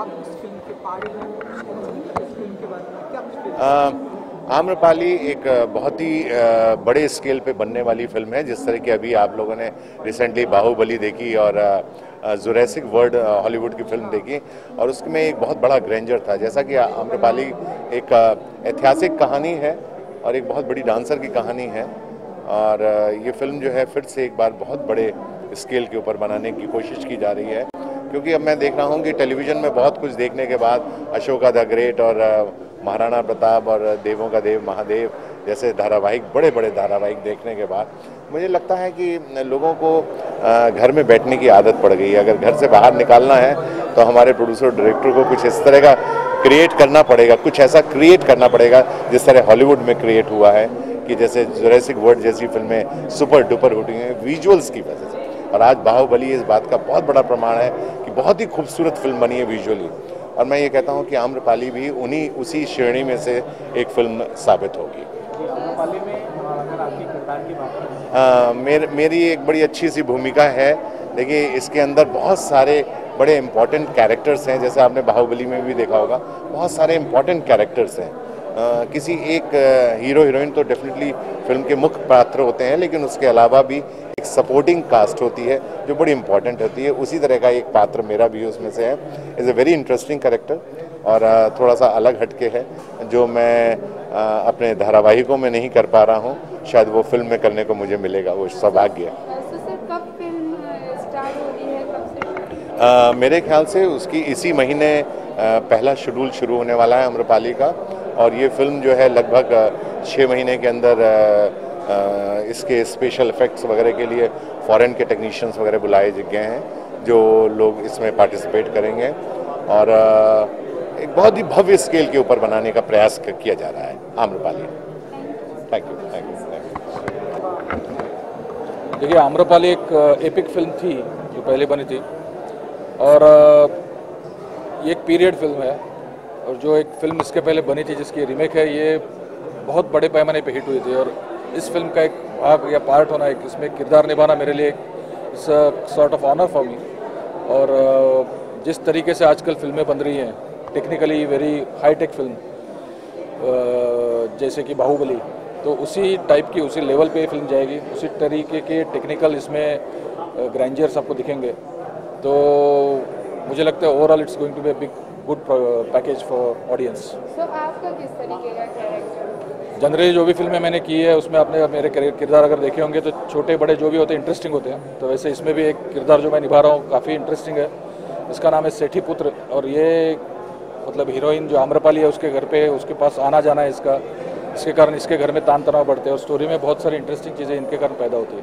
आम्रपाली एक बहुत ही बड़े स्केल पे बनने वाली फिल्म है। जिस तरह की अभी आप लोगों ने रिसेंटली बाहुबली देखी और जुरैसिक वर्ल्ड हॉलीवुड की फिल्म देखी, और उसमें एक बहुत बड़ा ग्रैंडर था। जैसा कि आम्रपाली एक ऐतिहासिक कहानी है और एक बहुत बड़ी डांसर की कहानी है, और ये फिल्म जो है फिर से एक बार बहुत बड़े स्केल के ऊपर बनाने की कोशिश की जा रही है। क्योंकि अब मैं देख रहा हूँ कि टेलीविज़न में बहुत कुछ देखने के बाद अशोका द ग्रेट और महाराणा प्रताप और देवों का देव महादेव जैसे धारावाहिक, बड़े बड़े धारावाहिक देखने के बाद मुझे लगता है कि लोगों को घर में बैठने की आदत पड़ गई है। अगर घर से बाहर निकालना है तो हमारे प्रोड्यूसर डायरेक्टर को कुछ इस तरह का क्रिएट करना पड़ेगा, कुछ ऐसा क्रिएट करना पड़ेगा जिस तरह हॉलीवुड में क्रिएट हुआ है, कि जैसे जुरैसिक वर्ल्ड जैसी फिल्में सुपर डुपर होती हैं विजुअल्स की वजह से। और आज बाहुबली इस बात का बहुत बड़ा प्रमाण है कि बहुत ही खूबसूरत फिल्म बनी है विजुअली, और मैं ये कहता हूँ कि आम्रपाली भी उसी श्रेणी में से एक फिल्म साबित होगी। आम्रपाली में अगर आपके किरदार की बात करें, मेरी एक बड़ी अच्छी सी भूमिका है। देखिए इसके अंदर बहुत सारे बड़े इम्पॉर्टेंट कैरेक्टर्स हैं, जैसे आपने बाहुबली में भी देखा होगा बहुत सारे इम्पॉर्टेंट कैरेक्टर्स हैं। किसी एक हीरो हीरोइन तो डेफिनेटली फिल्म के मुख्य पात्र होते हैं, लेकिन उसके अलावा भी एक सपोर्टिंग कास्ट होती है जो बड़ी इंपॉर्टेंट होती है। उसी तरह का एक पात्र मेरा भी उसमें से है। Is a very interesting character और थोड़ा सा अलग हटके है, जो मैं अपने धारावाहिकों में नहीं कर पा रहा हूँ। शायद वो फिल्म में करने को मुझे मिलेगा, वो सौभाग्य है। मेरे ख्याल से उसकी इसी महीने पहला शेड्यूल शुरू होने वाला है आम्रपाली का, और ये फिल्म जो है लगभग 6 महीने के अंदर इसके स्पेशल इफ़ेक्ट्स वगैरह के लिए फॉरेन के टेक्नीशियंस वगैरह बुलाए गए हैं, जो लोग इसमें पार्टिसिपेट करेंगे, और एक बहुत ही भव्य स्केल के ऊपर बनाने का प्रयास किया जा रहा है Amrapali. Thank you, thank you, thank you. देखिए आम्रपाली एक एपिक फिल्म थी जो पहले बनी थी, और ये एक पीरियड फिल्म है, और जो एक फिल्म इसके पहले बनी थी जिसकी रीमेक है, ये बहुत बड़े पैमाने पे हिट हुई थी, और इस फिल्म का एक भाग या पार्ट होना, एक इसमें किरदार निभाना मेरे लिए it's a sort of honour for me. और जिस तरीके से आजकल फिल्में बन रही हैं, technically very high tech film, जैसे कि बाहुबली, तो उसी टाइप की उसी लेवल पे फिल्म जाएगी, उसी तरीके के टेक्निकल इसमें ग्रैंडर्स आपको दिखेंगे। तो मुझे लगता है overall it's going to be a big good package for audience. So आपका किस तरीके का कैरेक्टर? जनरली जो भी फिल्में मैंने की है उसमें आपने मेरे किरदार अगर देखे होंगे तो छोटे बड़े जो भी होते हैं इंटरेस्टिंग होते हैं, तो वैसे इसमें भी एक किरदार जो मैं निभा रहा हूँ काफ़ी इंटरेस्टिंग है। इसका नाम है सेठी पुत्र, और ये मतलब हीरोइन जो आम्रपाली है उसके घर पे उसके पास आना जाना है इसका, इसके कारण इसके घर में तान तनाव बढ़ते हैं, और स्टोरी में बहुत सारी इंटरेस्टिंग चीज़ें इनके कारण पैदा होती है।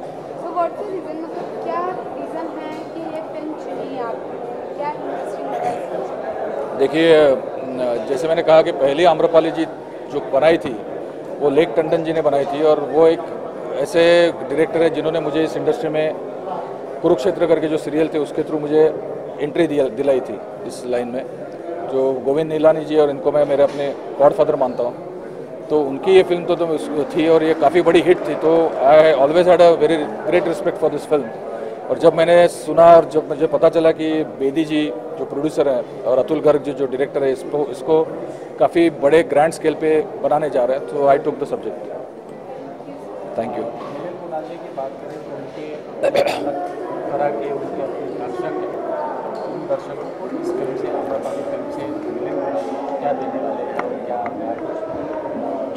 देखिए जैसे मैंने कहा कि पहले आम्रपाली जी जो बनाई थी वो लेख टंडन जी ने बनाई थी, और वो एक ऐसे डायरेक्टर है जिन्होंने मुझे इस इंडस्ट्री में कुरुक्षेत्र करके जो सीरियल थे उसके थ्रू मुझे एंट्री दिलाई थी इस लाइन में, जो गोविंद नीलानी जी, और इनको मैं मेरे अपने गॉडफादर मानता हूँ। तो उनकी ये फिल्म तो थी और ये काफ़ी बड़ी हिट थी, तो I always had a very great respect for this film. और जब मैंने सुना और जब मुझे पता चला कि बेदी जी जो प्रोड्यूसर हैं और अतुल गर्ग जी जो डायरेक्टर है इसको काफ़ी बड़े ग्रैंड स्केल पे बनाने जा रहा है, तो I took the subject. Thank you.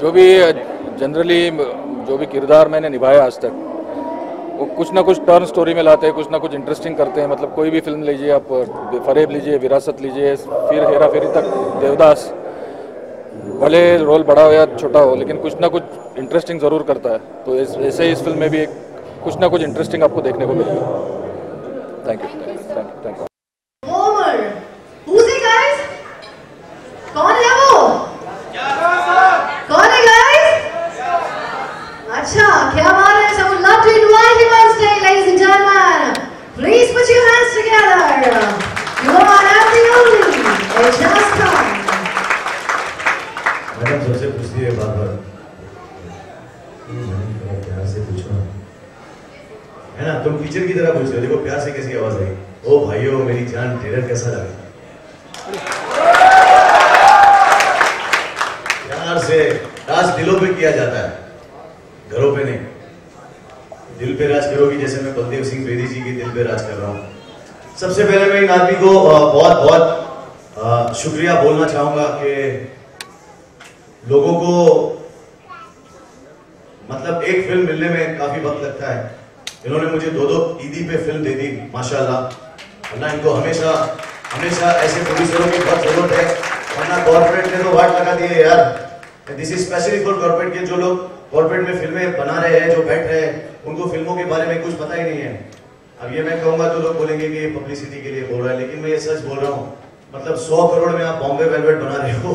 जो भी जनरली जो भी किरदार मैंने निभाया आज तक, वो कुछ ना कुछ टर्न स्टोरी में लाते हैं, कुछ ना कुछ इंटरेस्टिंग करते हैं। मतलब कोई भी फिल्म लीजिए आप, फरेब लीजिए, विरासत लीजिए, फिर हेरा फेरी तक, देवदास, भले रोल बड़ा हो या छोटा हो लेकिन कुछ ना कुछ इंटरेस्टिंग ज़रूर करता है। तो ऐसे ही इस फिल्म में भी एक कुछ ना कुछ इंटरेस्टिंग आपको देखने को मिलेगा। Thank you, thank you, thank you. की तरह पूछ रहे हो, देखो प्यार से कैसी आवाज आई, ओ भाइयों मेरी जान, ट्रेलर कैसा लगा? प्यार से राज दिलों पे किया जाता है, घरों पे नहीं। दिल पे राज करोगी जैसे मैं बलदेव सिंह बेदी जी के दिल पे राज कर रहा हूँ। सबसे पहले मैं इन आदमी को बहुत बहुत शुक्रिया बोलना चाहूँगा कि लोगों को मतलब एक फिल्म मिलने में काफी वक्त लगता है, इन्होंने मुझे दो ईदी पे फिल्म दे दी माशाल्लाह। वरना इनको हमेशा हमेशा ऐसे प्रोड्यूसरों की बहुत जरूरत है, वरना कॉर्पोरेट ने तो वाट लगा दिए यार। This is specially for corporate के, जो लोग कॉर्पोरेट में फिल्में बना रहे हैं, जो बैठ रहे हैं, उनको फिल्मों के बारे में कुछ पता ही नहीं है। अब ये मैं कहूँगा तो लोग बोलेंगे कि पब्लिसिटी के लिए बोल रहा है, लेकिन मैं ये सच बोल रहा हूँ। मतलब 100 करोड़ में आप बॉम्बे वेलवेट बना रहे हो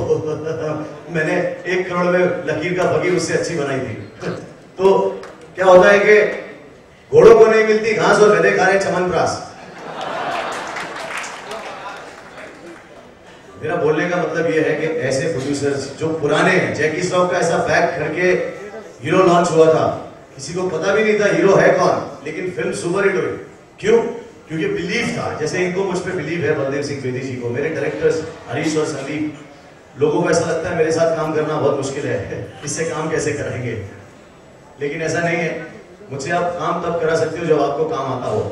मैंने 1 करोड़ में लकीर का फकीर उससे अच्छी बनाई थी तो क्या होता है कि घोड़ों को नहीं मिलती घास और गधे खा रहे चमनप्रास। मेरा बोलने का मतलब ये है कि ऐसे प्रोड्यूसर्स जो पुराने हैं, जैकी श्रॉफ का ऐसा बैग करके हीरो लॉन्च हुआ था, किसी को पता भी नहीं था हीरो है कौन, लेकिन फिल्म सुपर हिट हुई। क्यों? क्योंकि बिलीव था, जैसे इनको मुझ पे बिलीव है बलदेव सिंह बेदी जी को, मेरे डायरेक्टर्स हरीश और संदीप। लोगों को ऐसा लगता है मेरे साथ काम करना बहुत मुश्किल है, इससे काम कैसे करेंगे, लेकिन ऐसा नहीं है। मुझसे आप काम तब करा सकते हो जब आपको काम आता हो,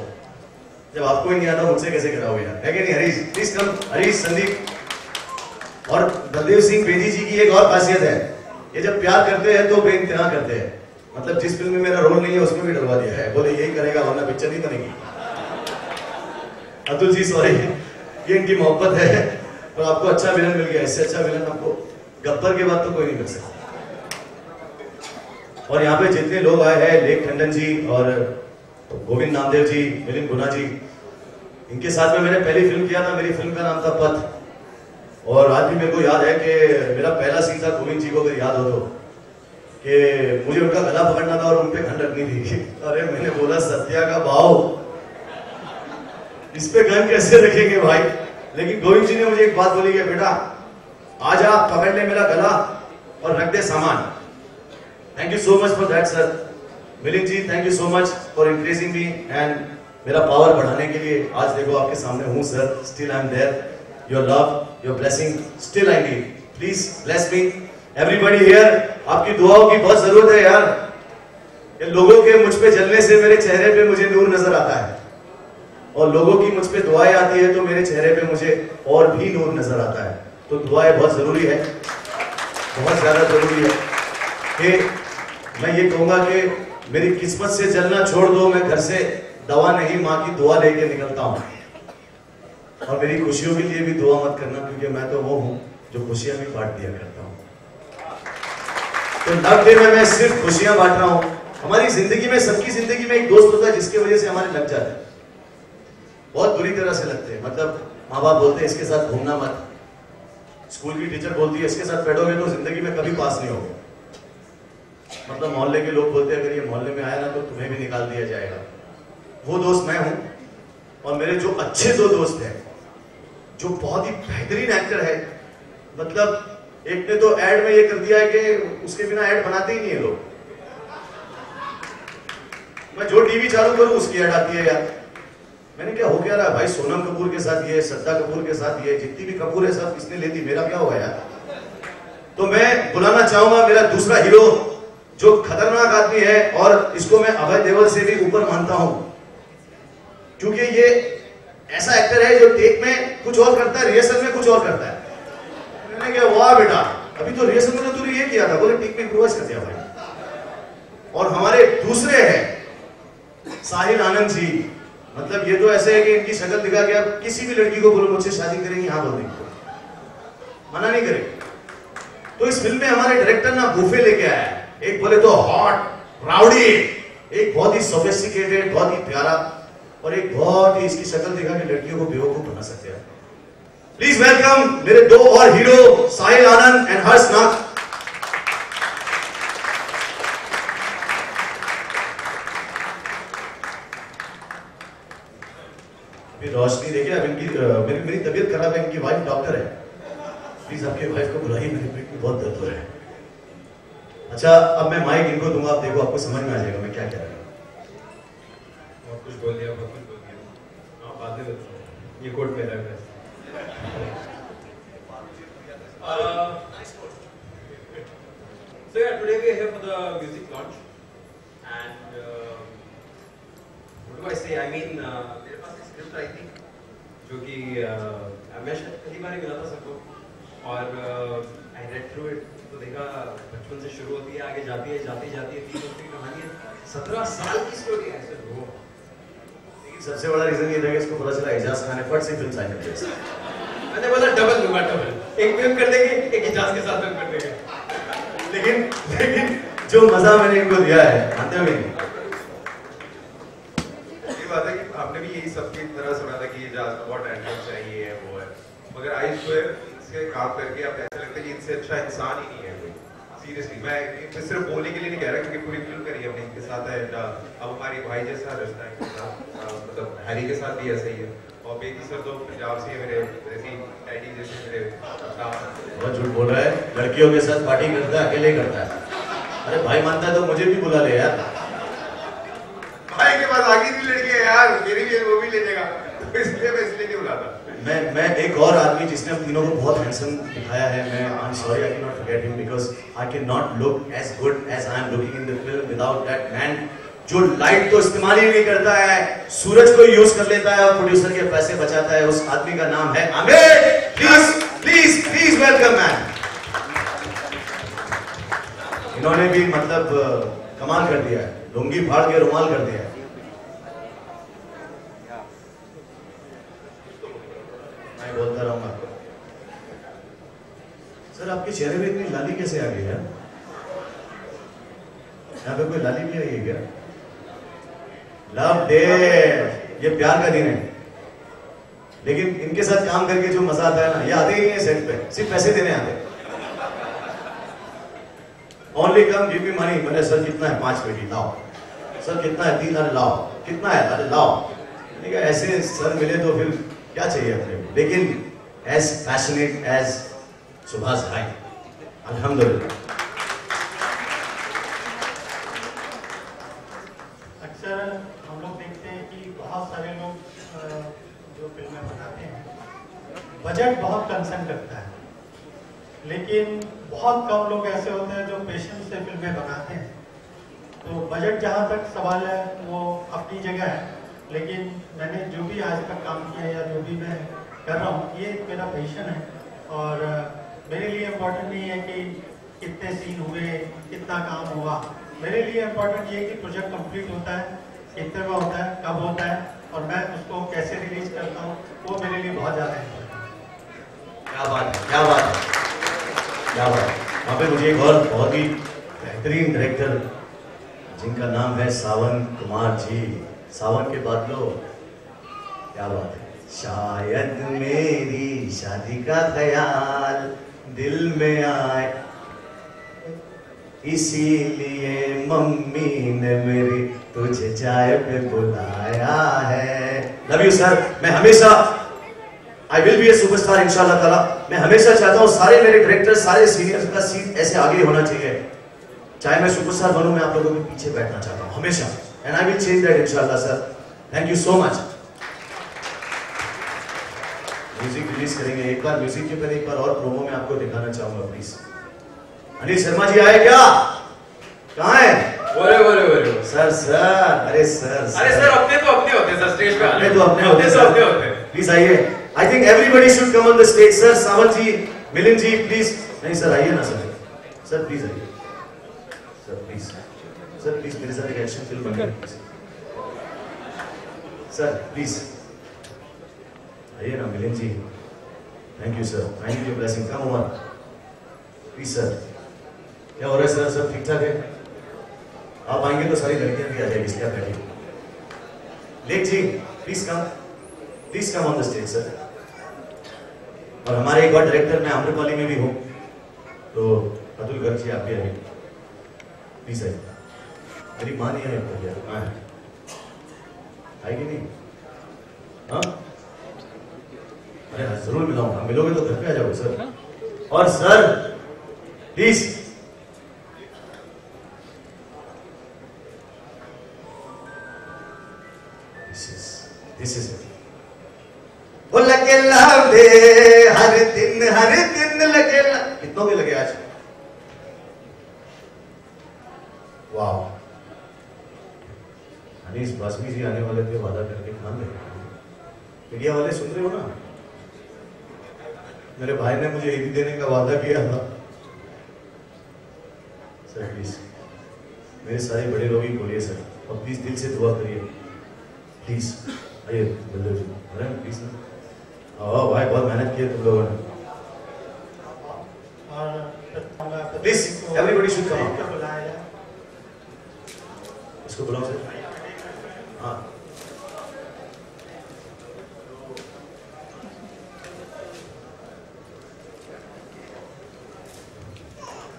जब आपको ही नहीं आता मुझसे कैसे कराओगे यार, है कि नहीं हरीश? प्लीज कम हरीश, संदीप और बलदेव सिंह बेदी जी की एक और खासियत है, ये जब प्यार करते हैं तो बेइंतहा करते हैं। मतलब जिस फिल्म में मेरा रोल नहीं है उसमें भी डलवा दिया है, बोले यही करेगा वरना पिक्चर नहीं बनेगी। अतुल जी सॉरी, ये इनकी मोहब्बत है। और आपको अच्छा विलन मिल गया, इससे अच्छा विलन आपको गब्बर के बाद तो कोई नहीं मिल सकता। और यहाँ पे जितने लोग आए हैं, लेख टंडन जी और गोविंद नामदेव जी, मिलिंद गुनाजी, इनके साथ में मैंने पहली फिल्म किया था। मेरी फिल्म का नाम था पथ। और आज भी मेरे को याद है कि मेरा पहला सीन था, गोविंद जी को अगर याद हो तो, कि मुझे उनका गला पकड़ना था और उन पर खंड रखनी थी। अरे मैंने बोला सत्या का भाव, इस पे गन कैसे रखेंगे भाई? लेकिन गोविंद जी ने मुझे एक बात बोली है, बेटा आजा पकड़ ले मेरा गला और रख दे सामान। Thank you so much for that sir. Milind ji thank you so much for increasing me and मेरा पावर बढ़ाने के लिए। आज देखो आपके सामने हूँ sir, still I am there. Your love, your blessing still I need, please bless me. Everybody here, आपकी दुआओं की बहुत जरूरत है यार। ये लोगों के मुझ पे जलने से मेरे चेहरे पे मुझे नूर नजर आता है, और लोगों की मुझ पे दुआएं आती है तो मेरे चेहरे पे मुझे और भी नूर नजर आता है। तो दुआएं बहुत जरूरी है, बहुत ज्यादा जरूरी है। कि मैं ये कहूँगा कि मेरी किस्मत से जलना छोड़ दो, मैं घर से दवा नहीं माँ की दुआ लेके निकलता हूँ। और मेरी खुशियों के लिए भी दुआ मत करना, क्योंकि मैं तो वो हूँ जो खुशियाँ भी बांट दिया करता हूँ। तो लव डे में मैं सिर्फ खुशियाँ बांट रहा हूँ। हमारी जिंदगी में, सबकी जिंदगी में एक दोस्त होता है जिसकी वजह से हमारे लग जाते हैं, बहुत बुरी तरह से लगते हैं। मतलब माँ बाप बोलते हैं इसके साथ घूमना मत, स्कूल की टीचर बोलती है इसके साथ बैठोगे तो जिंदगी में कभी पास नहीं होगे। मतलब मोहल्ले के लोग बोलते हैं अगर ये मोहल्ले में आया ना तो तुम्हें भी निकाल दिया जाएगा। वो दोस्त मैं हूँ। और मेरे जो अच्छे दो दोस्त हैं, जो बहुत ही बेहतरीन एक्टर है। मतलब एक ने तो एड में ये कर दिया है कि उसके बिना एड बनाते ही नहीं है लोग। मैं जो टीवी चालू करूँ उसकी एड आती है यार। मैंने क्या हो गया रहा भाई, सोनम कपूर के साथ ये, श्रद्धा कपूर के साथ ये, जितनी भी कपूर है सब किसने ले दी, मेरा क्या हुआ यार? तो मैं बुलाना चाहूंगा मेरा दूसरा हीरो, जो खतरनाक आदमी है और इसको मैं अभय देओल से भी ऊपर मानता हूं, क्योंकि ये ऐसा एक्टर है जो टेक में कुछ और करता है, रिहर्सल में कुछ और करता है। मैंने क्या वाह बेटा, अभी तो रिहर्सल में तूने ये किया था, बोले टेक में इम्प्रोवाइज कर दिया भाई। और हमारे दूसरे है साहिल आनंद जी। मतलब ये तो ऐसे है कि इनकी शक्ल दिखा के आप किसी भी लड़की को बोलो मुझसे शादी करेंगे, हाँ बोल देंगे, मना नहीं करेंगे। तो इस फिल्म में हमारे डायरेक्टर ना बूफे लेके आया है। एक बोले तो हॉट राउडी, एक बहुत ही सोफिस्टिकेटेड, बहुत ही प्यारा, और एक बहुत ही इसकी शक्ल दिखा के लड़कियों को बेवकूफ बना सकते हैं। प्लीज वेलकम मेरे दो और हीरो, साहिल आनंद एंड हर्ष नाथ। रोशनी देखिए, अब इनकी मेरी तबीयत खराब है, इनकी वाइफ डॉक्टर है, प्लीज आपके वाइफ को बुलाइए, मेरे पेट में बहुत दर्द हो रहा है। अच्छा अब मैं माइक इनको दूंगा, आप देखो आपको समझ में आ जाएगा मैं क्या कह रहा हूँ। बहुत कुछ बोल दिया, बहुत कुछ बोल दिया, आप बातें ये कोर्ट में रह गए today we are here for the music launch, and what do I say? I mean, मेरे पास एक script आई थी, जो कि मैं शायद पहली बार मिला था सबको, और I read through it, तो देखा बचपन से शुरू होती है, आगे जाती है, तीन उसकी कहानी है, 17 साल की स्टोरी है सर वो। लेकिन सबसे बड़ा रीजन ये था कि इसको पता चला इजाज़ खान ने फट सी फिल्म साइन कर दी। मैंने बोला डबल, एक फिल्म कर देंगे, एक इजाज़ के साथ फिल्म कर देंगे। लेकिन जो मजा मैंने इनको दिया है, आते हुए ये बात है कि आपने भी यही सबकी तरह सुना था कि इजाज़ बहुत टैलेंटेड चाहिए है वो है, मगर आई स्वेयर इसके काम करके आप ऐसा लगता है कि इनसे अच्छा इंसान ही नहीं है कोई। सीरियसली मैं सिर्फ बोलने के लिए नहीं कह रहा क्योंकि पूरी फिल्म करी हमने इनके साथ है, अब हमारी भाई जैसा रिश्ता है इनके साथ, मतलब हैरी के साथ भी ऐसा ही है, और बेटी सर तो पंजाब से मेरे डैडी जैसे मेरे बहुत झूठ बोल रहा है, लड़कियों के साथ पार्टी करता है, अकेले करता है। अरे भाई मानता है तो मुझे भी बुला ले यार, भाई के पास आगे भी लड़की है यार, मेरी भी वो भी ले जाएगा, तो इसलिए मैं इसलिए नहीं बुलाता। मैं एक और आदमी जिसने तीनों को बहुत हैंडसम दिखाया है, मैं I am sorry I can not forget him because I can not look as good as I am looking in the film without that man, जो लाइट को इस्तेमाल ही नहीं करता है, सूरज को यूज कर लेता है और प्रोड्यूसर के पैसे बचाता है, उस आदमी का नाम है Aamir. Please please please welcome man. इन्होंने भी मतलब कमाल कर दिया है, लुंगी फाड़ के रुमाल कर दिया है। मैं बोलता रहूंगा सर, आपके चेहरे में इतनी लाली कैसे आ गई है? यहाँ पे कोई लाली भी आई है क्या? लव डे ये प्यार का दिन है, लेकिन इनके साथ काम करके जो मजा आता है ना, ये आते ही नहीं सेट पे, सिर्फ पैसे देने आते। Only come give me money, बोले सर कितना है, 5 पेटी लाओ, सर कितना है, 3 लाओ, कितना है, अरे लाओ। मैंने कहा ऐसे सर मिले तो फिर क्या चाहिए अपने, लेकिन एज पैशनेट एज सुभाष भाई, अल्हम्दुलिल्लाह। बजट बहुत कंसर्न करता है, लेकिन बहुत कम लोग ऐसे होते हैं जो पेशेंस से फिल्में बनाते हैं। तो बजट जहाँ तक सवाल है वो अपनी जगह है, लेकिन मैंने जो भी आज तक काम किया या जो भी मैं कर रहा हूँ, ये मेरा पैशन है, और मेरे लिए इम्पोर्टेंट नहीं है कि कितने सीन हुए, कितना काम हुआ। मेरे लिए इम्पोर्टेंट ये है कि प्रोजेक्ट कंप्लीट होता है, कितने का होता है, कब होता है, और मैं उसको कैसे रिलीज करता हूँ, वो मेरे लिए बहुत ज़्यादा है। क्या बात है, क्या बात है, क्या बात है। वहाँ पे मुझे एक और बहुत ही बेहतरीन डायरेक्टर जिनका नाम है सावन कुमार जी, सावन के बाद लो, क्या बात है। शायद मेरी शादी का ख्याल दिल में आए, इसीलिए मम्मी ने मेरी तुझे चाय पे बुलाया है। Love you sir. मैं हमेशा I will be a superstar इंशाल्लाह ताला। मैं हमेशा चाहता हूँ सारे मेरे डायरेक्टर, सारे सीनियर्स का सीट ऐसे आगे होना चाहिए, चाहे मैं सुपरस्टार बनूँ, मैं आप लोगों के पीछे बैठना चाहता हूँ हमेशा, and I will change that इंशाल्लाह sir. Thank you so much। Music release करेंगे, एक बार म्यूजिक के पहले एक बार और प्रोमो में आपको दिखाना चाहूंगा प्लीज। अनिल शर्मा जी आए क्या? कहाँ है? बोले बोले बोले सर। अरे सर अपने तो अपने होते प्लीज आइए। I think everybody should come on the stage, sir. Sawan ji, Milind ji, please. नहीं सर आइए ना सर, सर प्लीज आइए, सर प्लीज मेरे साथ एक एक्शन फिल्म बनाइए सर, प्लीज आइए ना Milind ji. Thank you sir, thank you your blessing. Come over please sir. क्या हो रहा है सर? सब ठीक ठाक है? आप आएंगे तो सारी लड़कियां भी आ जाएगी, इसलिए आप बैठिए। Lekh ji please come on the stage sir. और हमारे एक और डायरेक्टर, मैं आम्रपाली में भी हूँ, तो अतुल गर्ग जी आप भी आए प्लीज। आई मेरी माँ नहीं आई अब तक यार, आई कि नहीं? हाँ अरे जरूर मिलाऊंगा, मिलोगे तो घर पे आ जाओगे सर। और सर प्लीज दिस इज लगे लव डे, हर दिन लगे। कितनों के लगे आज? हरीश बासवी जी आने वाले थे, वादा करके मान ले। मीडिया वाले सुन रहे हो ना, मेरे भाई ने मुझे ईदी देने का वादा किया था। सर प्लीज मेरे सारे बड़े लोग ही बोलिए सर, और प्लीज दिल से दुआ करिए प्लीज। अरे बलदेव जी अरे प्लीज सर, हाँ भाई बहुत मेहनत किया तुम लोगों ने, please everybody should come out. इसको बुलाओ सर। हाँ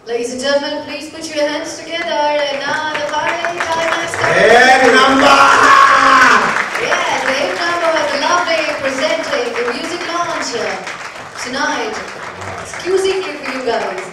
ladies and gentlemen, please put your hands together and now the party time starts. Great number, yeah, great number with the Love Day presenting the music launch here tonight. Excusing me for you guys.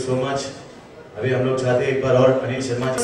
So much. अभी हम लोग चाहते हैं एक बार और Anil Sharma ji.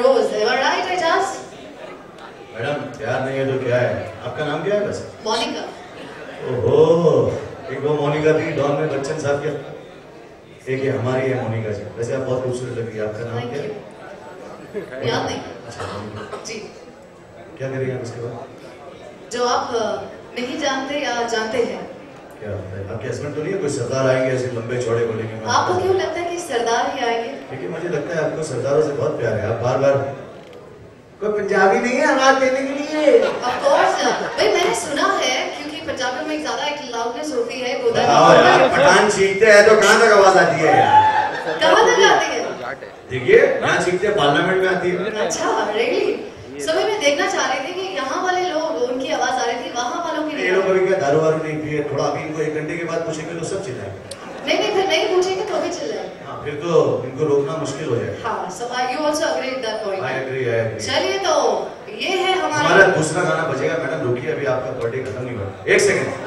rose. Am I right, Ajaz? Madam प्यार नहीं है तो क्या है? आपका नाम क्या है बस? मोनिका. ओह, एक वो मोनिका थी डॉन में बच्चन साहब के. एक ये हमारी है मोनिका जी. वैसे आप बहुत खूबसूरत लगी. आपका नाम क्या है? याद नहीं. जी. क्या करेंगे आप इसके बाद? जो आप नहीं जानते या जानते हैं. क्या आपके हस्बैंड तो नहीं है कोई सरदार आएंगे ऐसे लंबे चौड़े को लेके? आपको क्यों लगता है कि सरदार ही आएंगे? लेकिन मुझे लगता है आपको सरदारों से बहुत प्यार है. आप बार बार कोई पंजाबी नहीं है आवाज देने के लिए. ऑफ कोर्स भाई मैंने सुना है क्योंकि पंजाबी में ज्यादा एक लाउडनेस होती है. पठान छींकते हैं तो कहाँ तक आवाज आती है? कहाँ तक आती है? देखिए यहाँ छींकते पार्लियामेंट में आती है. अच्छा रियली. सो मैं देखना चाह रही थी कि यहाँ वाले लोग उनकी आवाज आ रही थी वहाँ वालों की. ये लोग अभी क्या दारू वारू नहीं पिए. थोड़ा अभी इनको एक घंटे के बाद पूछेंगे तो सब चिल्लाएंगे. नहीं नहीं फिर नहीं पूछेंगे तो भी चिल्लाएंगे. हाँ फिर तो इनको रोकना मुश्किल हो जाएगा. हाँ so you also agree with that point? I agree, I agree. चलिए तो ये है हमारा दूसरा गाना बजेगा. मैडम रुकिए अभी आपका बर्थडे खत्म नहीं हुआ. एक सेकेंड.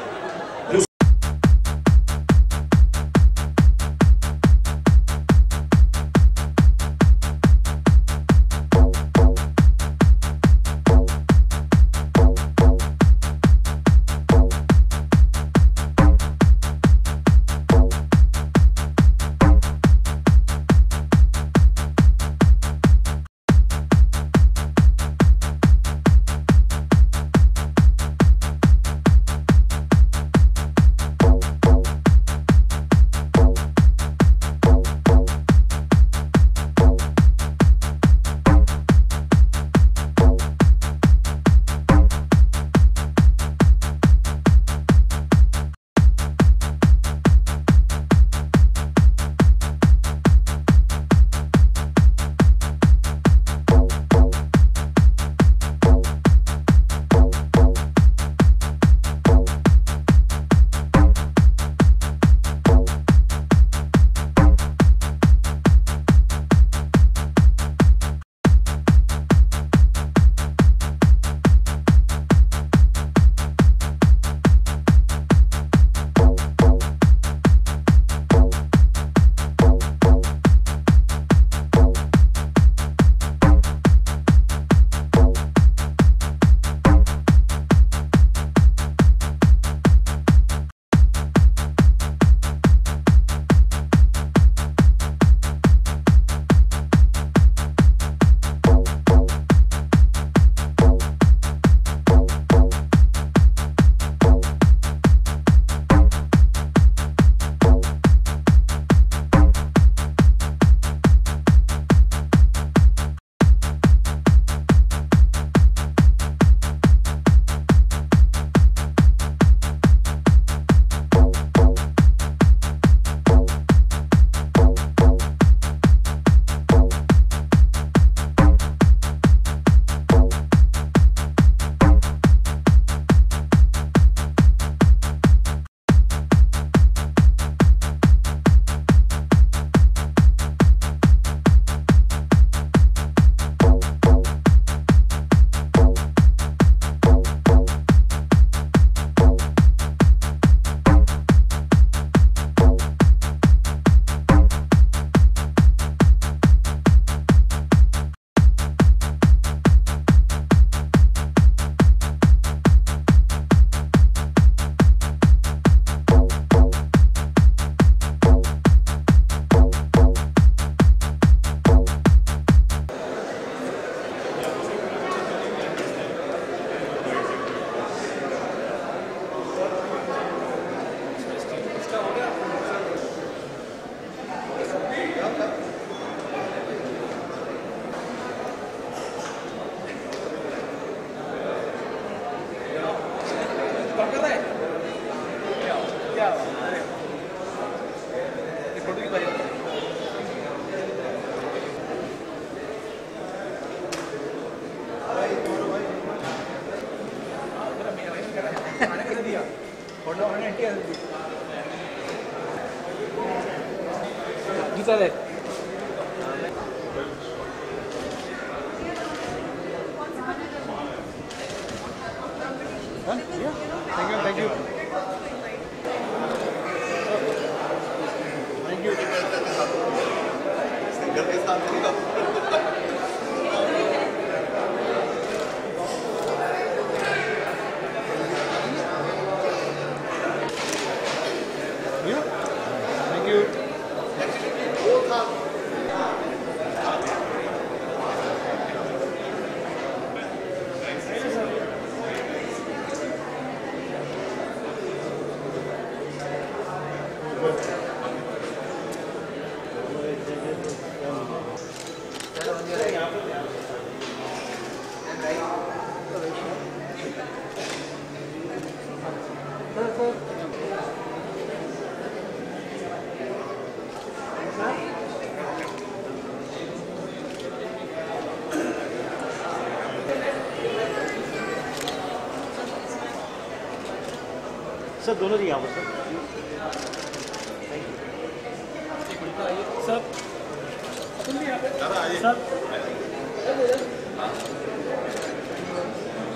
सर दोनों जी यहाँ पर सर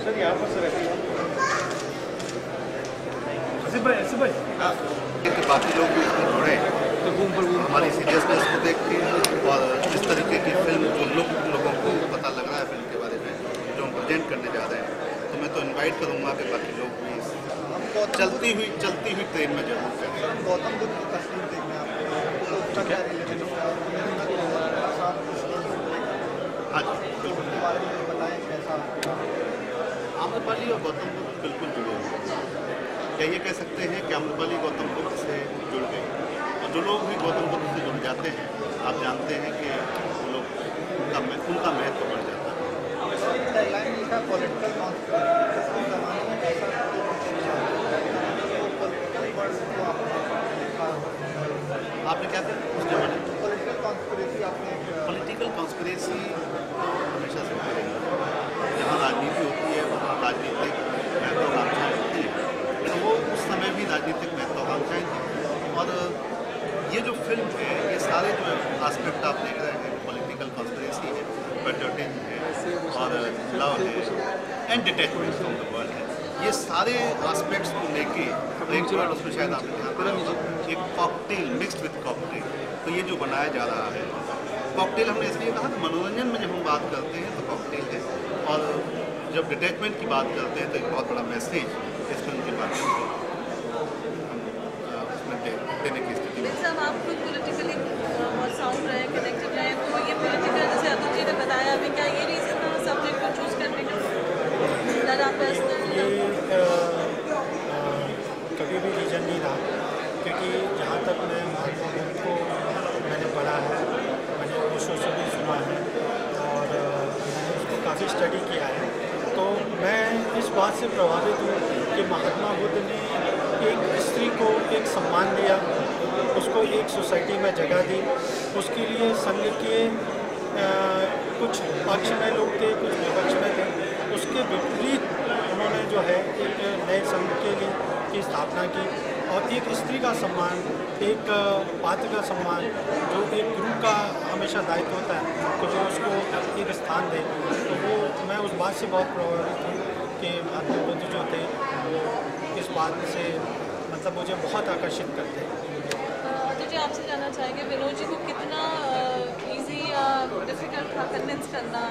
सर यहाँ पर सर ऐसे बाकी लोग भी इसमें जुड़े हमारी सीरियसनेस को देख के और इस तरीके की फिल्म उन लोगों को पता लग रहा है फिल्म के बारे में जो हम प्रेजेंट करने जा रहे हैं तो मैं तो इन्वाइट करूँगा कि बाकी लोग भी चलती हुई ट्रेन में जरूर गौतम बुद्ध की तस्वीर देखना आम्रपाली और गौतम बुद्ध बिल्कुल जुड़े हुए क्या ये कह सकते हैं कि आम्रपाली गौतम बुद्ध से जुड़ गए और जो लोग भी गौतम बुद्ध से जुड़ जाते हैं आप जानते हैं कि वो लोग उनका महत्व बढ़ जाता है। आपने क्या कहा पॉलिटिकल कॉन्स्पिरेसी हमेशा से होती है जहाँ राजनीति होती है वहाँ राजनीतिक महत्वाकांक्षाएँ होती हैं तो वो उस समय भी राजनीतिक महत्वाकांक्षाएँ थी और ये जो फिल्म है ये सारे जो आस्पेक्ट आप देख रहे हैं पॉलिटिकल कॉन्स्पिरेसी है पेट्रियटिज्म है और लव है and detachment from the world है ये सारे एस्पेक्ट्स को लेके एक बार उसमें शायद आपने ध्यान पर एक कॉकटेल मिक्स्ड विद कॉकटेल तो ये जो बनाया जा रहा है कॉकटेल हमने इसलिए कहा कि मनोरंजन में जब हम बात करते हैं तो कॉकटेल है और जब डिटैचमेंट की बात करते हैं तो एक बहुत बड़ा मैसेज इस फिल्म के बारे में देने की स्थिति में कभी भी रीजन नहीं रहा क्योंकि जहाँ तक मैं महात्मा बुद्ध को मैंने पढ़ा है मैंने उनको सोशल भी सुना है और मैंने उसको काफ़ी स्टडी किया है तो मैं इस बात से प्रभावित हूँ कि महात्मा बुद्ध ने एक स्त्री को एक सम्मान दिया उसको एक सोसाइटी में जगह दी उसके लिए संघ के कुछ पक्ष में लोग थे कुछ विपक्ष में थे उसके विपरीत उन्होंने जो है एक नए संघ के लिए की स्थापना की और एक स्त्री का सम्मान एक पात्र का सम्मान जो एक गुरु का हमेशा दायित्व होता है तो जो उसको एक स्थान दे तो वो मैं उस बात से बहुत प्रभावित हूँ कि महात्मा बुद्ध जो थे वो इस बात से मतलब मुझे बहुत आकर्षित करते हैं। तो जी आपसे जानना चाहेंगे विनोद जी को कितना ईजी या डिफिकल्ट था कन्विंस करना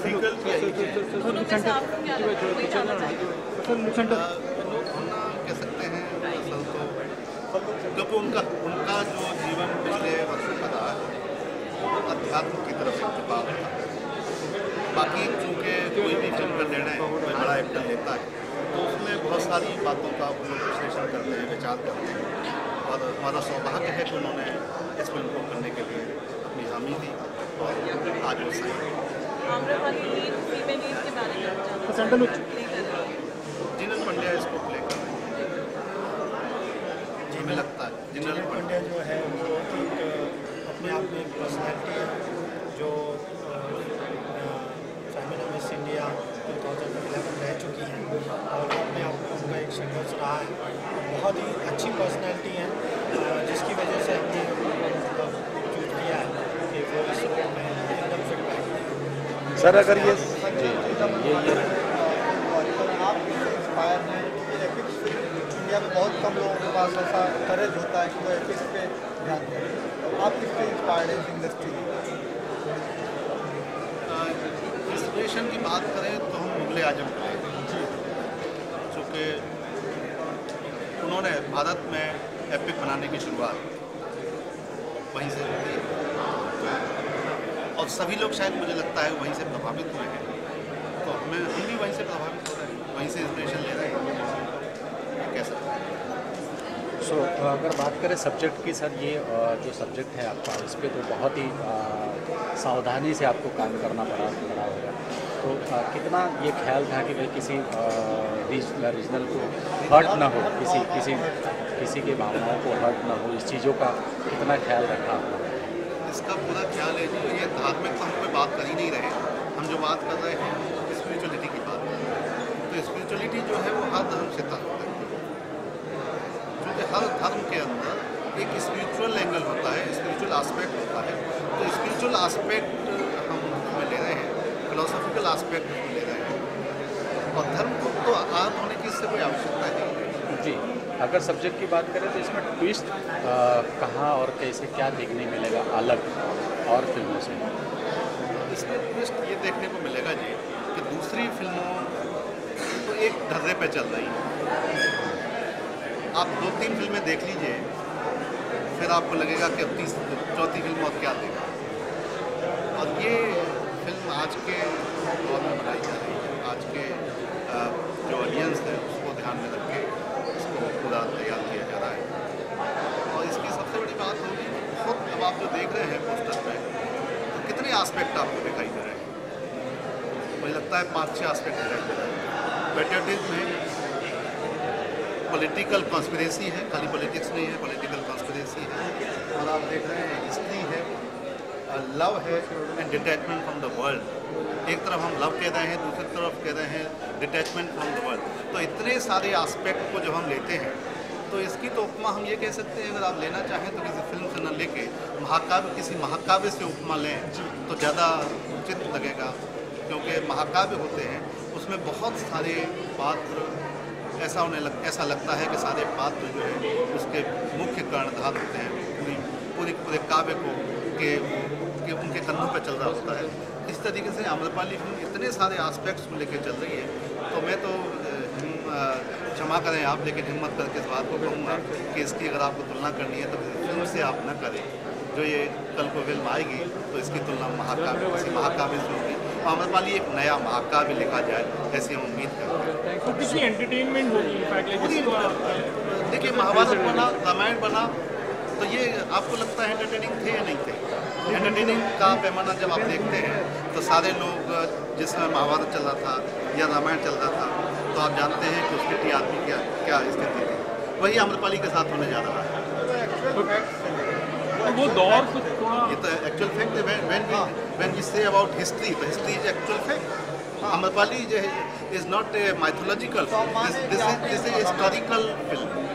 होना कह सकते हैं क्योंकि उनका जो जीवन पिछले वर्षों का रहा है अध्यात्म की तरफ इत्तबा था बाकी चूँकि कोई भी फिल्म का निर्णय बड़ा एक्टर लेता है तो उसमें बहुत सारी बातों का विश्लेषण करते हैं विचार करते हैं और हमारा सौभाग्य है कि उन्होंने इस फिल्म को करने के लिए अपनी हामी दी और आज वो आम्रपाली लीड के बारे में जनरल पंड्या इसको प्ले कर रहे हैं जी में लगता है जनरल पंड्या जो है वो एक अपने आप में एक पर्सनैलिटी है जो फैमिली मिस इंडिया 2011 रह चुकी है और अपने आप में उनका एक संघर्ष रहा है बहुत ही अच्छी पर्सनैलिटी है जिसकी वजह से हमने चूज किया है कि वो इस रोड में एकदम फिट बैठे सर अगर ये इंडिया में बहुत कम लोगों के पास ऐसा करेज होता है कि वो एपिक्स पे ध्यान दें आप किससे इंस्पायर्ड हैं इंडस्ट्री में इंस्पिरेशन की बात करें तो हम मुगल-ए-आजम जी चूँकि उन्होंने भारत में एपिक बनाने की शुरुआत वहीं से की और सभी लोग शायद मुझे लगता है वहीं से प्रभावित हुए हैं तो हम भी वहीं से प्रभावित हो रहे हैं वहीं से इंस्पिरेशन ले रहे हैं कह सकते हैं। सो अगर बात करें सब्जेक्ट की सर ये जो सब्जेक्ट है आपका इस पर तो बहुत ही सावधानी से आपको काम करना पड़ा होगा तो कितना ये ख्याल था कि भाई किसी रीजनल को हर्ट ना हो किसी के भावनाओं को हर्ट ना हो इस चीज़ों का कितना ख्याल रखा आपको इसका पूरा ख्याल है जी। ये धार्मिक तो हम कोई बात कर ही नहीं रहे हम जो बात कर रहे हैं स्पिरिचुअलिटी की बात कर रहे हैं स्पिरिचुअलिटी जो है वो हर धर्म से ताल्लुक है, क्योंकि हर धर्म के अंदर एक स्पिरिचुअल एंगल होता है, स्पिरिचुअल आस्पेक्ट होता है। तो स्पिरिचुअल आस्पेक्ट हम ले रहे हैं, फिलोसॉफिकल आस्पेक्ट हम ले रहे हैं, और धर्म को तो आघात होने की इससे कोई आवश्यकता नहीं है। जी, अगर सब्जेक्ट की बात करें तो इसमें ट्विस्ट कहाँ और कैसे क्या देखने मिलेगा अलग और फिल्मों से? इसमें ट्विस्ट ये देखने को मिलेगा जी कि दूसरी फिल्मों तो एक ढर्रे पे चल रही है। आप 2-3 फिल्में देख लीजिए, फिर आपको लगेगा कि अब 3-4 फिल्म और क्या देगा। और ये फिल्म आज के दौर में बनाई जा रही है, आज के जो ऑडियंस है उसको ध्यान में रख के पूरा तैयार किया जा रहा है। और इसकी सबसे बड़ी बात होगी खुद जब आप जो देख रहे हैं पोस्टर में, तो कितने आस्पेक्ट आपको दिखाई दे रहे हैं। मुझे लगता है 5-6 आस्पेक्ट दिखाई दे रहे हैं। पेट्रियटिज्म है, पॉलिटिकल कॉन्स्पिरेसी है, खाली पॉलिटिक्स नहीं है, पॉलिटिकल कॉन्स्पिरेसी है, और आप देख रहे हैं हिस्ट्री है, लव है, and detachment from the world. एक तरफ हम लव कह रहे हैं, दूसरी तरफ कह रहे हैं डिटैचमेंट फ्रॉम द वर्ल्ड। तो इतने सारे आस्पेक्ट को जब हम लेते हैं तो इसकी तो उपमा हम ये कह सकते हैं, अगर आप लेना चाहें तो किसी फिल्म से न लेके महाकाव्य, किसी महाकाव्य से उपमा लें तो ज़्यादा उचित लगेगा, क्योंकि महाकाव्य होते हैं उसमें बहुत सारे पात्र ऐसा लगता है कि सारे पात्र जो है उसके मुख्य कर्णधार होते हैं पूरे काव्य को के उनके कन्नों पर चल रहा होता है। इस तरीके से आम्रपाली फिल्म इतने सारे आस्पेक्ट्स को लेकर चल रही है। तो मैं तो क्षमा करें आप, लेकिन हिम्मत करके इस बात को कहूँगा कि इसकी अगर आपको तुलना करनी है तो फिल्म से आप न करें। जो ये कल को फिल्म आएगी तो इसकी तुलना महाकाव्य किसी महाकाव्य से होगी। आम्रपाली एक नया महाकाव्य लिखा जाए ऐसी हम उम्मीद करते। देखिए, महाभारत बना, रामायण बना, तो ये आपको लगता है एंटरटेनिंग थे या नहीं थे? एंटरटेनिंग का पैमाना जब आप देखते हैं तो सारे लोग, जिस समय महाभारत चल रहा था या रामायण चल रहा था, तो आप जानते हैं कि उसकी टीआरपी क्या स्थिति थी। वही आम्रपाली के साथ होने जा रहा है। वो दौर ये तो एक्चुअल फैक्ट है। When we say about history, तो history is actual fact. Amrapali जो है is not a mythological, this is historical film.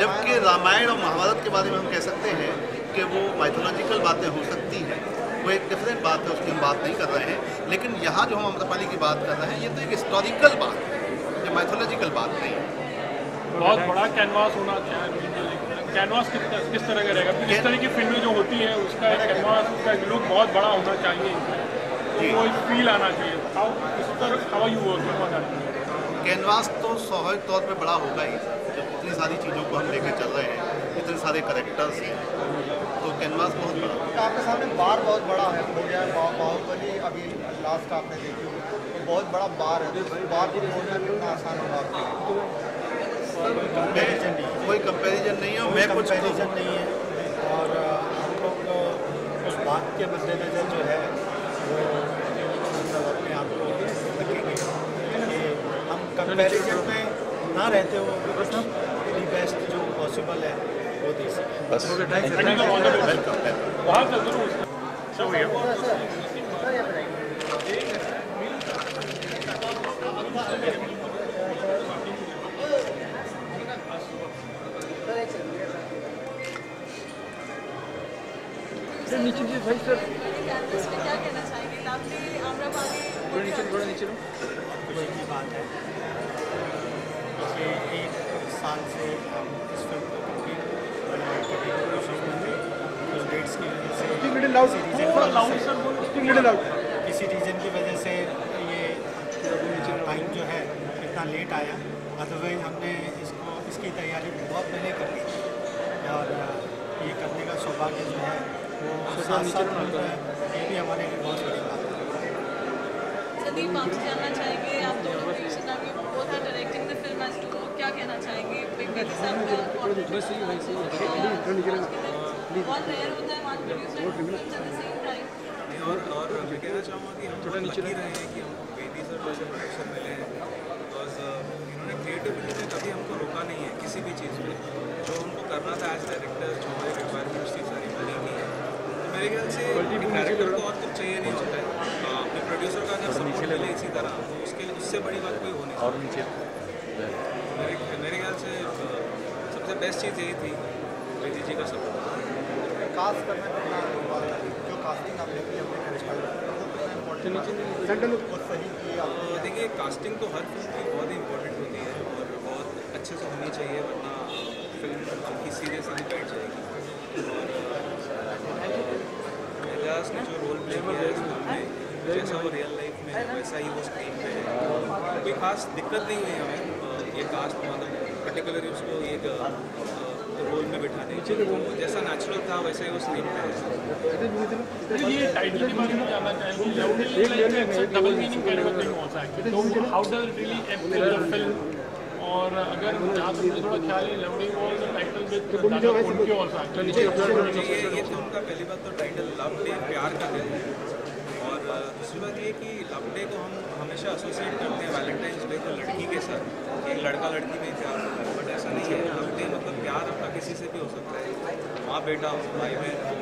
जबकि रामायण और महाभारत के बारे में हम कह सकते हैं कि वो माइथोलॉजिकल बातें हो सकती हैं, वो एक डिफरेंट बात है, उसकी हम बात नहीं कर रहे हैं। लेकिन यहाँ जो हम आम्रपाली की बात कर रहे हैं ये तो एक हिस्टोरिकल बात है, ये माइथोलॉजिकल बात नहीं है। बहुत बड़ा कैनवास होना चाहिए। कैनवास किस तरह का रहेगा? किस तरह की फिल्में जो होती है उसका एक कैनवास, उसका एक लुक बहुत बड़ा होना चाहिए, वो एक फील आना चाहिए। उस पर हवाई हुआ कैनवास तो स्वाभाविक तौर पर बड़ा होगा ही। इतनी सारी चीज़ों को हम लेकर चल रहे हैं, इतने सारे करेक्टर्स हैं, तो कैनवास बहुत बड़ा। आपके सामने बार बहुत बड़ा है, हो गया बाहुबली, अभी लास्ट आपने देखी हो, बहुत बड़ा बार है। बार को बोलना कितना आसान होगा आपके लिए? कोई कंपैरिजन नहीं है, मैं कुछ कंपैरिजन नहीं है। और हम लोग उस बात के मद्देनजर जो है अपने आप को रखेंगे कि हम कंपैरिजन में ना रहते हुए बेस्ट जो पॉसिबल है वो दे सकें। बस थोड़ा नीचे साल से इस फिल्म को कुछ डेट्स की वजह से, किसी रीजन की वजह से ये टाइम जो है इतना लेट आया। अदरवाइज हमने इसको, इसकी तैयारी बहुत पहले कर ली थी, और ये करने का सौभाग्य जो है वो साथ-साथ मिलता है, ये भी हमारे लिए बहुत बड़ी बात है। संदीप, आप जानना चाहेंगे, आप दोनों क्या कहना चाहेंगे? और मैं कहना चाहूँगा कि हम थोड़ा लकी रहे हैं कि हम बेदी सर को ऐसे प्रोडक्शन मिले हैं, बिकॉज इन्होंने क्रिएटिविटी में कभी हमको रोका नहीं है किसी भी चीज़ में। जो उनको करना था एज डायरेक्टर, जो हमारी रिक्वायरमेंट्स थी सारी बनी हुई है। तो मेरे ख्याल से डायरेक्टर को और कुछ चाहिए नहीं होता है, अपने प्रोड्यूसर का अगर सपोर्ट मिले इसी तरह, तो उसके उससे बड़ी बात कोई हो नहीं। मेरे ख्याल से सबसे बेस्ट चीज़ यही थी बेदी जी का सपोर्ट। कास्ट करना जो कास्टिंग आपने की अपने देखिए कास्टिंग तो हर फिल्म की बहुत ही इम्पोर्टेंट होती है और बहुत अच्छे से होनी चाहिए वरना फिल्म की सीरियसली बैठ जाएगी। और एजाज ने जो रोल प्ले किया है इस फिल्म में जैसा वो रियल लाइफ में वैसा ही वो स्क्रीन पे है, कोई खास दिक्कत नहीं है हमें। ये कास्ट मतलब पर्टिकुलरली उसको एक रोल में बिठाने तो जैसा नेचुरल था वैसा ही वो स्क्रीन पे है। और अगर थोड़ा ख्याल ये तो उनका पहली बात तो टाइटल लव डे प्यार का दिन है और दूसरी बात ये कि लव डे को हम हमेशा एसोसिएट करते हैं वैलेंटाइंस डे को लड़की के साथ, एक लड़का लड़की में प्यार होता है, बट ऐसा नहीं है। लव डे मतलब प्यार आपका किसी से भी हो सकता है, माँ बेटा हो, भाई बहन हो,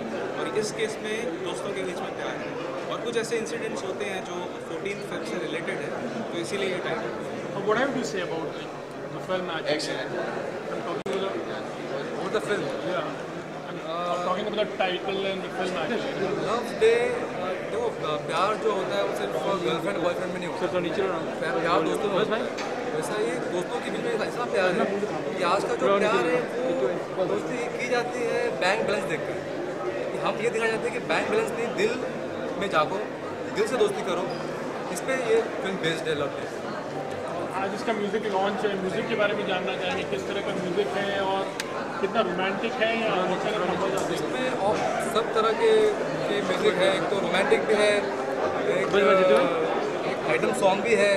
और इस केस में दोस्तों के बीच में प्यार है। और कुछ ऐसे इंसिडेंट्स होते हैं जो 14th फिल्म से रिलेटेड है, तो इसीलिए ये title. What have you to say about the film action और the film talking about the title and the film action? Love day प्यार जो होता है वो सिर्फ गर्लफ्रेंड बॉयफ्रेंड में नहीं होता, प्यार दोस्तों में होता है। वैसा ये दोस्तों के बीच में ऐसा प्यार है कि आज का जो प्यार है वो दोस्ती की जाती है बैंक बैलेंस देखकर। हम ये दिखाना चाहते हैं कि बैंक बैलेंस नहीं, दिल में जागो, दिल से दोस्ती करो, इस पर ये फिल्म बेस्ड है लव डे। आज इसका म्यूज़िक लॉन्च है, म्यूज़िक के बारे में जानना चाहेंगे, किस तरह का म्यूज़िक है और कितना रोमांटिक है? या इसमें और सब तरह के म्यूज़िक है, एक तो रोमांटिक भी है, एक आइटम सॉन्ग भी है,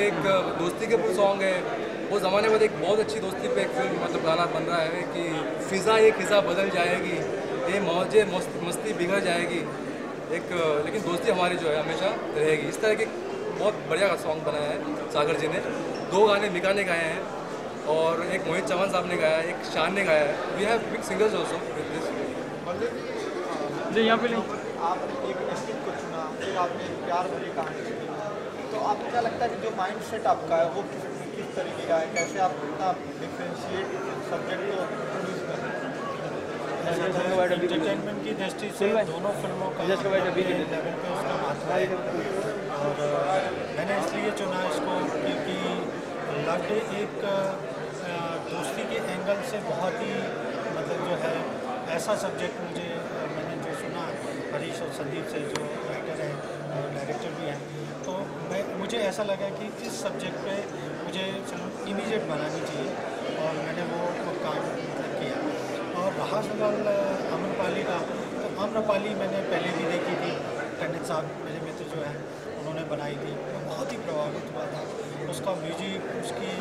एक दोस्ती के ऊपर सॉन्ग है। वो ज़माने बाद एक बहुत अच्छी दोस्ती पे एक फिल्म मतलब गाना बन रहा है कि फिज़ा ये खिज़ा बदल जाएगी, ये मौजे मस्ती बिगड़ जाएगी, एक लेकिन दोस्ती हमारी जो है हमेशा रहेगी। इस तरह के बहुत बढ़िया सॉन्ग बनाया है सागर जी ने। 2 गाने मिका ने गाए हैं और एक मोहित चौहान साहब ने गाया, एक शान ने गाया है। We have big singers also with this. जी यहाँ पे आपने एक स्क्रिप्ट को चुना, फिर आपने प्यार भरी कहानी लिखी, तो आपको क्या लगता है कि जो माइंड सेट आपका है वो किस तरीके का है, कैसे आप इतना डिफ्रेंशिएट सब्जेक्ट को प्रोड्यूस कर रहे हैं? एंटरटेनमेंट की दृष्टि से दोनों फिल्मों का मैंने इसलिए चुना इसको क्योंकि लव डे एक दोस्ती के एंगल से बहुत ही मतलब जो है ऐसा सब्जेक्ट मैंने जो सुना हरीश और संदीप से जो राइटर हैं, डायरेक्टर भी हैं, तो मुझे ऐसा लगा कि इस सब्जेक्ट पे मुझे फिल्म इमीडिएट बनानी चाहिए और मैंने वो काम किया। और रहा सवाल आम्रपाली का, तो आम्रपाली मैंने पहले भी देखी थी, पंडित साहब मेरे मित्र जो है उन्होंने बनाई थी, बहुत ही प्रभावित हुआ था। उसका म्यूजिक, उसकी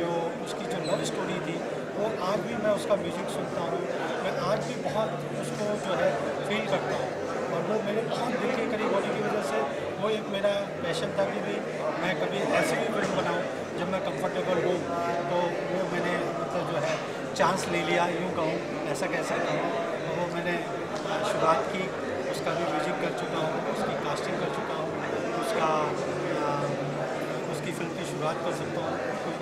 जो लव स्टोरी थी वो आज भी मैं उसका म्यूजिक सुनता हूँ, मैं आज भी बहुत उसको जो है फील करता हूँ और वो मेरे बहुत दिल के करीब होने की वजह से वो एक मेरा पैशन था कि भी मैं कभी ऐसी भी फिल्म बनाऊँ जब मैं कंफर्टेबल हूँ, तो वो मैंने मतलब जो है चांस ले लिया, यूँ कहूँ ऐसा कैसा कहूँ, तो वो मैंने शुरुआत की, उसका भी म्यूजिक कर चुका हूँ, उसकी कास्टिंग कर चुका हूँ, उसकी फिल्म की शुरुआत कर सकता हूँ,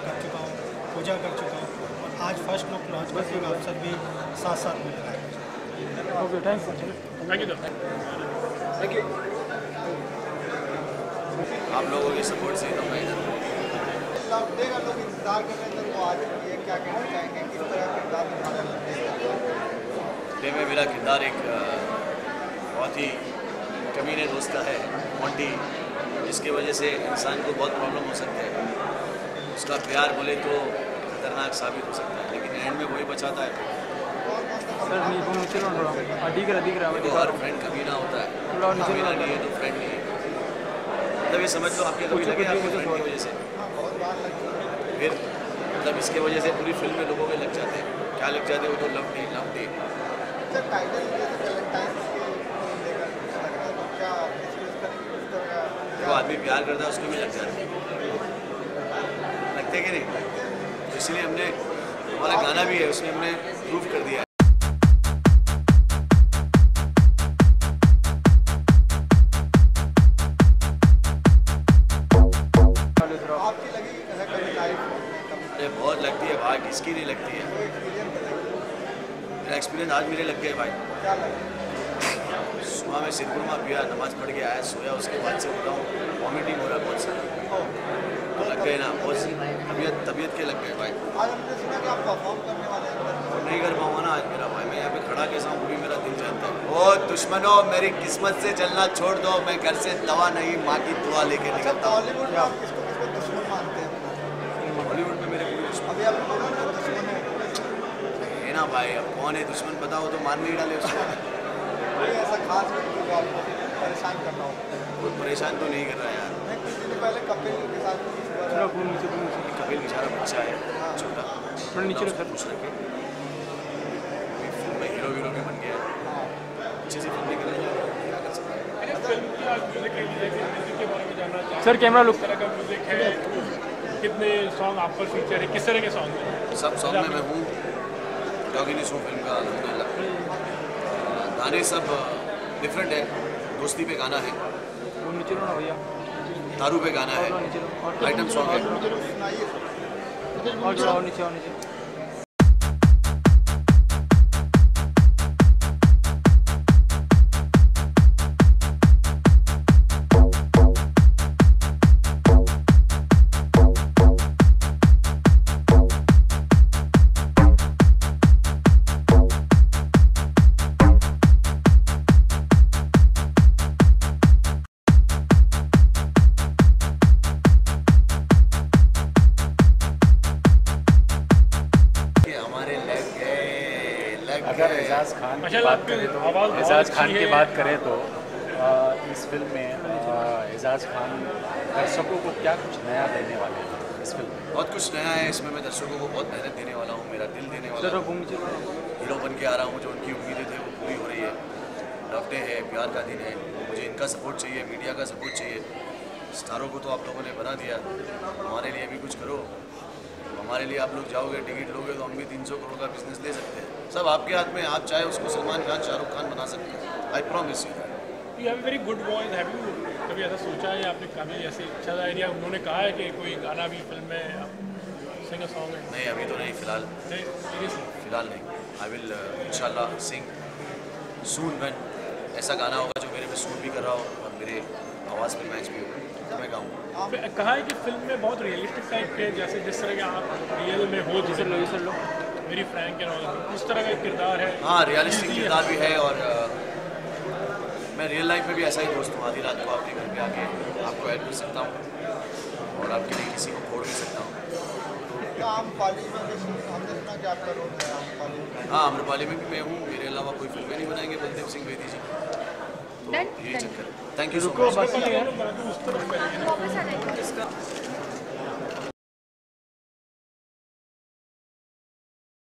कर चुका हूँ, पूजा कर चुका हूँ और आज फर्स्ट लुक लॉन्च करने का अवसर भी साथ मिल रहा है। थैंक यू आप लोगों के सपोर्ट से तो मैं इधर में मेरा किरदार एक बहुत ही कमीने दोस्त का है मोंटी, इसके वजह से इंसान को बहुत प्रॉब्लम हो सकता है, उसका प्यार बोले तो खतरनाक साबित हो सकता है, लेकिन एंड में वही बचाता है। तो हर फ्रेंड कमीना होता है, कमीना नहीं है तो फ्रेंड नहीं है, मतलब ये समझ लो आपके कभी लगे आपके फ्रेंड की वजह से, फिर मतलब इसके वजह से पूरी फिल्म में लोगों के लग जाते हैं, क्या लग जाते हैं वो तो लव डे। तो आदमी प्यार करता है उसको भी लग जाता है, लगते कि नहीं, इसलिए हमने हमारा गाना भी है उसमें हमने प्रूव कर दिया है। आपकी लगी ऐसा कभी लाइफ दांत मेरे लग गए भाई। सुबह मैं सिरकुरमा पिया, नमाज पढ़ के आया, सोया, उसके बाद से उठा हूँ, वॉमिटिंग हो रहा है बहुत सारा, लग गए ना बहुत, तबीयत के लग गए भाई। नहीं कर पाऊँगा ना आज मेरा भाई, मैं यहाँ पे खड़ा कैसा हूँ वो भी मेरा दिल जानता है। ओ दुश्मनों, मेरी किस्मत से चलना छोड़ दो, मैं घर से दवा नहीं माँ की दुआ लेके निकलता हूँ। है ना भाई, अब कौन है दुश्मन बताओ तो मान नहीं डाले उसको। ऐसा खास परेशान कर रहा हूँ, परेशान तो नहीं कर रहा यार। मैं कुछ दिन पहले कपिल के साथ कपिल बेचारा पूछा है छोटा, थोड़ा नीचे रखा पूछ रखे फिल्म में हीरो के बन गया अच्छे से फिल्म निकल जाए। सर कैमरा लुक तरह का म्यूजिक है, कितने सॉन्ग आप पर फीचर है, किस तरह के सॉन्ग हैं? सब सॉन्ग में मैं हूँ, डॉगिनिस हूँ फिल्म का अलहमदुलिल्लाह। गाने सब डिफरेंट है, दोस्ती पे गाना है, दारू पे गाना है, आइटम सॉन्ग है। एजाज खान की बात करें तो इस फिल्म में एजाज खान दर्शकों को क्या कुछ नया देने वाले हैं? इस फिल्म में बहुत कुछ नया है, इसमें मैं दर्शकों को बहुत मेहनत देने वाला हूँ, मेरा दिल देने वाला हूँ। हीरो बन के आ रहा हूँ, जो उनकी उम्मीदें थे वो पूरी हो रही है। लव डे है, प्यार का दिन है, मुझे इनका सपोर्ट चाहिए, मीडिया का सपोर्ट चाहिए। स्टारों को तो आप लोगों ने बना दिया, हमारे लिए भी कुछ करो। हमारे लिए आप लोग जाओगे, टिकट लोगे तो हम भी 300 करोड़ का बिजनेस ले सकते हैं। सब आपके हाथ में, आप चाहे उसको सलमान खान, शाहरुख खान बना सकते हैं। I promise you. You have very good voice, have you कभी ऐसा सोचा है आपने, कभी ऐसे अच्छा आइडिया उन्होंने कहा है कि कोई गाना भी फिल्म में सिंग सॉन्ग? नहीं अभी तो नहीं, फिलहाल नहीं। आई विल इंशाल्लाह सिंग सून वन, ऐसा गाना होगा जो मेरे में सूट भी कर रहा हो और मेरे आवाज़ पर मैच भी होगा। मैं गाऊँगा। कहा है कि फिल्म में बहुत रियलिस्टिक टाइप है, जैसे जिस तरह के आप रियल में हो, जैसे लोग मेरी फ्रैंक है, उस तरह का किरदार है। हाँ रियलिस्टिक किरदार भी है और मैं रियल लाइफ में भी ऐसा ही दोस्त हूँ। आधी रात को आपके घर पे आके आपको हेल्प कर सकता हूँ और आपके लिए किसी को छोड़ भी सकता हूँ। हाँ आम्रपाली में भी मैं हूँ, मेरे अलावा कोई फिल्में नहीं बनाएंगे बलदेव सिंह बेदी जी, तो ये चक्कर। Thank you so much.